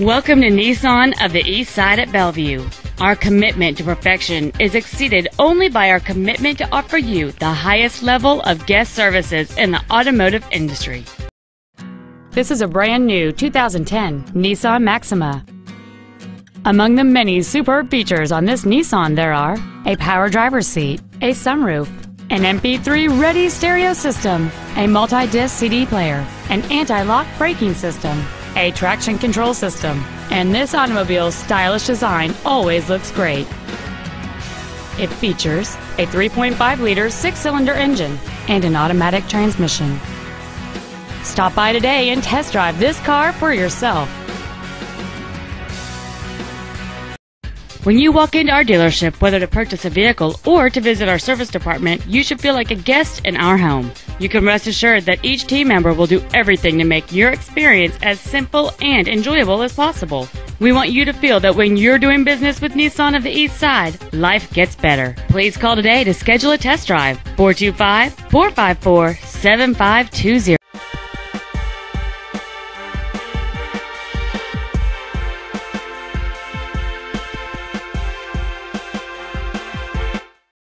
Welcome to Nissan of the Eastside at Bellevue. Our commitment to perfection is exceeded only by our commitment to offer you the highest level of guest services in the automotive industry. This is a brand new 2010 Nissan Maxima. Among the many superb features on this Nissan there are a power driver's seat, a sunroof, an MP3 ready stereo system, a multi-disc CD player, an anti-lock braking system, a traction control system, and this automobile's stylish design always looks great. It features a 3.5-liter six-cylinder engine and an automatic transmission. Stop by today and test drive this car for yourself. When you walk into our dealership, whether to purchase a vehicle or to visit our service department, you should feel like a guest in our home. You can rest assured that each team member will do everything to make your experience as simple and enjoyable as possible. We want you to feel that when you're doing business with Nissan of the Eastside, life gets better. Please call today to schedule a test drive. 425-454-7520.